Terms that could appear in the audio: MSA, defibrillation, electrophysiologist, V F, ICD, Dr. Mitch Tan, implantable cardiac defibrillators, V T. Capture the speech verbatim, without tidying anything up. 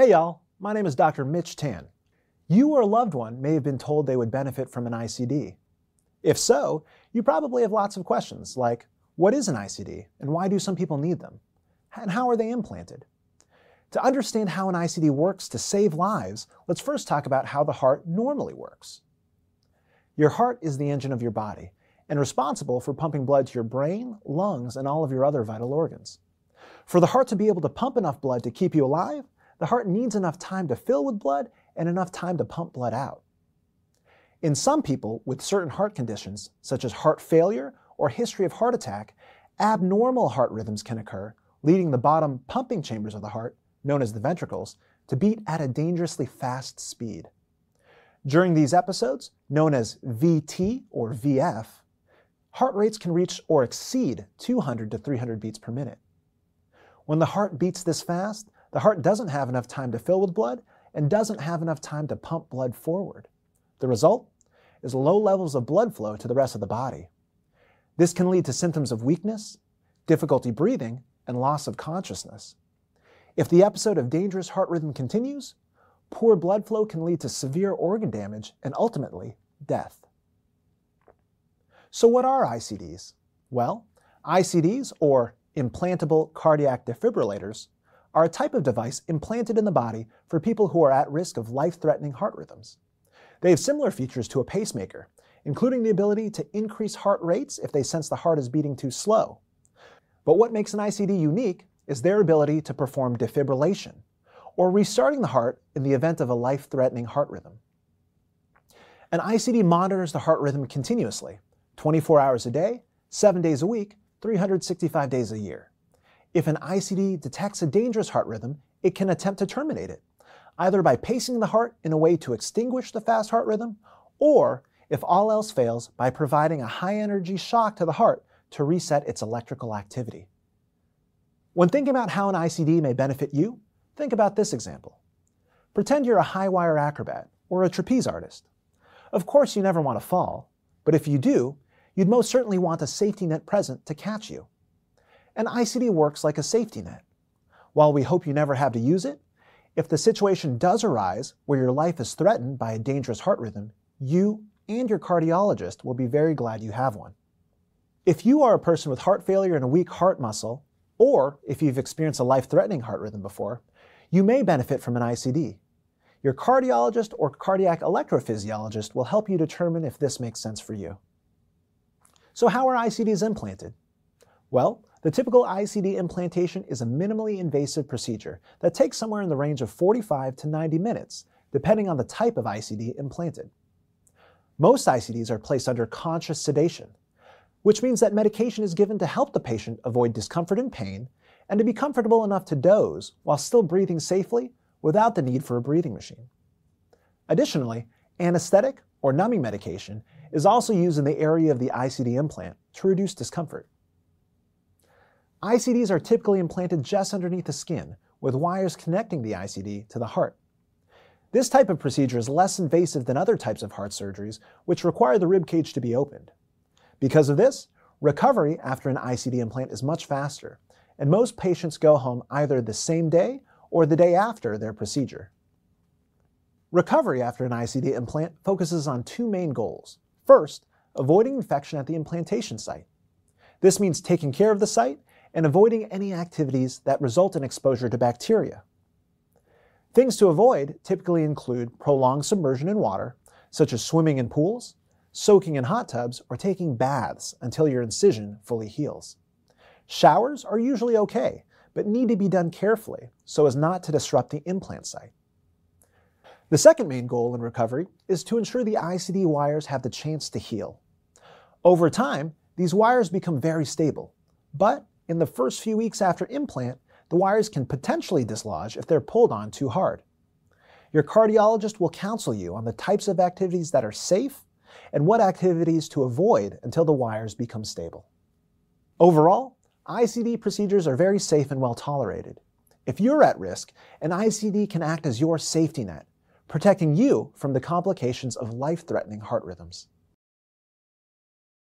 Hey y'all, my name is Doctor Mitch Tan. You or a loved one may have been told they would benefit from an I C D. If so, you probably have lots of questions like, what is an I C D and why do some people need them? And how are they implanted? To understand how an I C D works to save lives, let's first talk about how the heart normally works. Your heart is the engine of your body and responsible for pumping blood to your brain, lungs, and all of your other vital organs. For the heart to be able to pump enough blood to keep you alive, the heart needs enough time to fill with blood and enough time to pump blood out. In some people with certain heart conditions, such as heart failure or history of heart attack, abnormal heart rhythms can occur, leading the bottom pumping chambers of the heart, known as the ventricles, to beat at a dangerously fast speed. During these episodes, known as V T or V F, heart rates can reach or exceed two hundred to three hundred beats per minute. When the heart beats this fast, the heart doesn't have enough time to fill with blood and doesn't have enough time to pump blood forward. The result is low levels of blood flow to the rest of the body. This can lead to symptoms of weakness, difficulty breathing, and loss of consciousness. If the episode of dangerous heart rhythm continues, poor blood flow can lead to severe organ damage and ultimately death. So what are I C Ds? Well, I C Ds, or implantable cardiac defibrillators, are a type of device implanted in the body for people who are at risk of life-threatening heart rhythms. They have similar features to a pacemaker, including the ability to increase heart rates if they sense the heart is beating too slow. But what makes an I C D unique is their ability to perform defibrillation, or restarting the heart in the event of a life-threatening heart rhythm. An I C D monitors the heart rhythm continuously, twenty-four hours a day, seven days a week, three hundred sixty-five days a year. If an I C D detects a dangerous heart rhythm, it can attempt to terminate it, either by pacing the heart in a way to extinguish the fast heart rhythm, or, if all else fails, by providing a high-energy shock to the heart to reset its electrical activity. When thinking about how an I C D may benefit you, think about this example. Pretend you're a high-wire acrobat or a trapeze artist. Of course you never want to fall, but if you do, you'd most certainly want a safety net present to catch you. An I C D works like a safety net. While we hope you never have to use it, if the situation does arise where your life is threatened by a dangerous heart rhythm, you and your cardiologist will be very glad you have one. If you are a person with heart failure and a weak heart muscle, or if you've experienced a life-threatening heart rhythm before, you may benefit from an I C D. Your cardiologist or cardiac electrophysiologist will help you determine if this makes sense for you. So how are I C Ds implanted? Well, the typical I C D implantation is a minimally invasive procedure that takes somewhere in the range of forty-five to ninety minutes, depending on the type of I C D implanted. Most I C Ds are placed under conscious sedation, which means that medication is given to help the patient avoid discomfort and pain, and to be comfortable enough to doze while still breathing safely without the need for a breathing machine. Additionally, anesthetic or numbing medication is also used in the area of the I C D implant to reduce discomfort. I C Ds are typically implanted just underneath the skin, with wires connecting the I C D to the heart. This type of procedure is less invasive than other types of heart surgeries, which require the rib cage to be opened. Because of this, recovery after an I C D implant is much faster, and most patients go home either the same day or the day after their procedure. Recovery after an I C D implant focuses on two main goals. First, avoiding infection at the implantation site. This means taking care of the site and avoiding any activities that result in exposure to bacteria. Things to avoid typically include prolonged submersion in water, such as swimming in pools, soaking in hot tubs, or taking baths until your incision fully heals. Showers are usually okay, but need to be done carefully so as not to disrupt the implant site. The second main goal in recovery is to ensure the I C D wires have the chance to heal. Over time, these wires become very stable, but in the first few weeks after implant, the wires can potentially dislodge if they're pulled on too hard. Your cardiologist will counsel you on the types of activities that are safe and what activities to avoid until the wires become stable. Overall, I C D procedures are very safe and well tolerated. If you're at risk, an I C D can act as your safety net, protecting you from the complications of life-threatening heart rhythms.